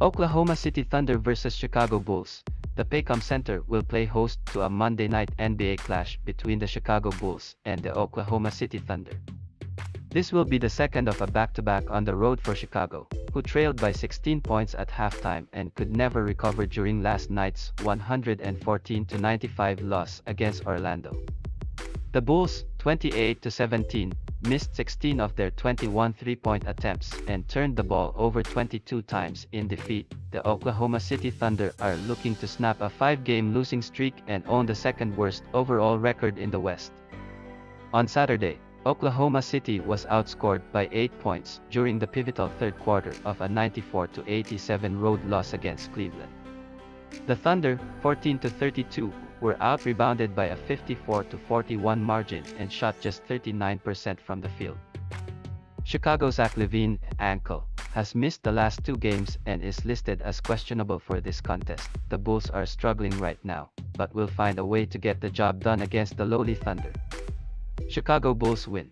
Oklahoma City Thunder vs. Chicago Bulls. The Paycom Center will play host to a Monday night NBA clash between the Chicago Bulls and the Oklahoma City Thunder. This will be the second of a back-to-back on the road for Chicago, who trailed by 16 points at halftime and could never recover during last night's 114-95 loss against Orlando. The Bulls, 28-17, missed 16 of their 21 three-point attempts and turned the ball over 22 times in defeat. The Oklahoma City Thunder are looking to snap a 5-game losing streak and own the second-worst overall record in the West. On Saturday, Oklahoma City was outscored by 8 points during the pivotal third quarter of a 94-87 road loss against Cleveland. The Thunder, 14-32, were out-rebounded by a 54-41 margin and shot just 39% from the field. Chicago's Zach Levine, ankle, has missed the last 2 games and is listed as questionable for this contest. The Bulls are struggling right now, but will find a way to get the job done against the lowly Thunder. Chicago Bulls win.